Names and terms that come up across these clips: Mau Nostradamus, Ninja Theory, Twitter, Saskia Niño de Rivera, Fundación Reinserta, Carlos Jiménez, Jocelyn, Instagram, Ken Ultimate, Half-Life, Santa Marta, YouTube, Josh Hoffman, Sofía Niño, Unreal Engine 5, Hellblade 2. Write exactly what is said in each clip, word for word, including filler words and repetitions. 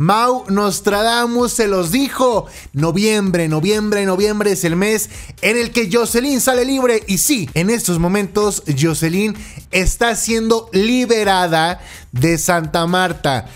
Mau Nostradamus se los dijo. Noviembre, noviembre, noviembre es el mes en el que Jocelyn sale libre. Y sí, en estos momentos Jocelyn está siendo liberada de Santa Marta.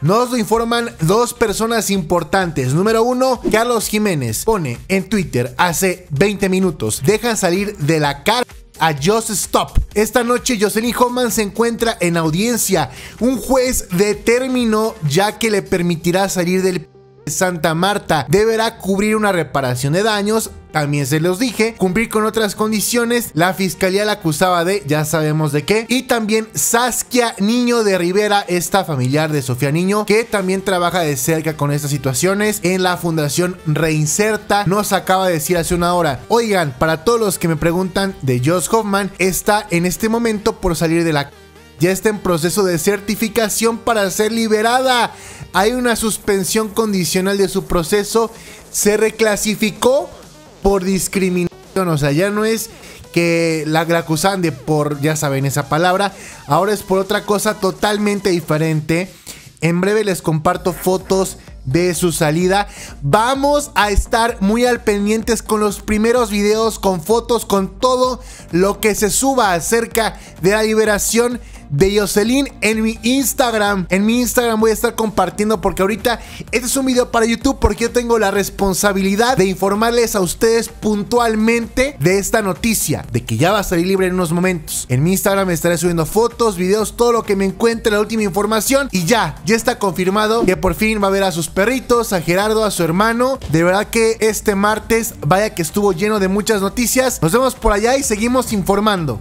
Nos lo informan dos personas importantes. Número uno, Carlos Jiménez pone en Twitter hace veinte minutos: dejan salir de la cárcel a Just Stop. Esta noche Jocelyn Homan se encuentra en audiencia. Un juez determinó ya que le permitirá salir del Santa Marta. Deberá cubrir una reparación de daños, también se los dije, cumplir con otras condiciones. La fiscalía la acusaba de, ya sabemos de qué. Y también Saskia Niño de Rivera, esta familiar de Sofía Niño, que también trabaja de cerca con estas situaciones en la Fundación Reinserta, nos acaba de decir hace una hora: oigan, para todos los que me preguntan de Josh Hoffman, está en este momento por salir de la... ya está en proceso de certificación para ser liberada. Hay una suspensión condicional de su proceso. Se reclasificó por discriminación. O sea, ya no es que la acusan de por, ya saben, esa palabra. Ahora es por otra cosa totalmente diferente. En breve les comparto fotos de su salida. Vamos a estar muy al pendientes con los primeros videos, con fotos, con todo lo que se suba acerca de la liberación de Jocelyn en mi Instagram. En mi Instagram voy a estar compartiendo, porque ahorita este es un video para YouTube, porque yo tengo la responsabilidad de informarles a ustedes puntualmente de esta noticia, de que ya va a salir libre en unos momentos. En mi Instagram me estaré subiendo fotos, videos, todo lo que me encuentre, la última información. Y ya, ya está confirmado que por fin va a ver a sus perritos, a Gerardo, a su hermano. De verdad que este martes, vaya que estuvo lleno de muchas noticias. Nos vemos por allá y seguimos informando.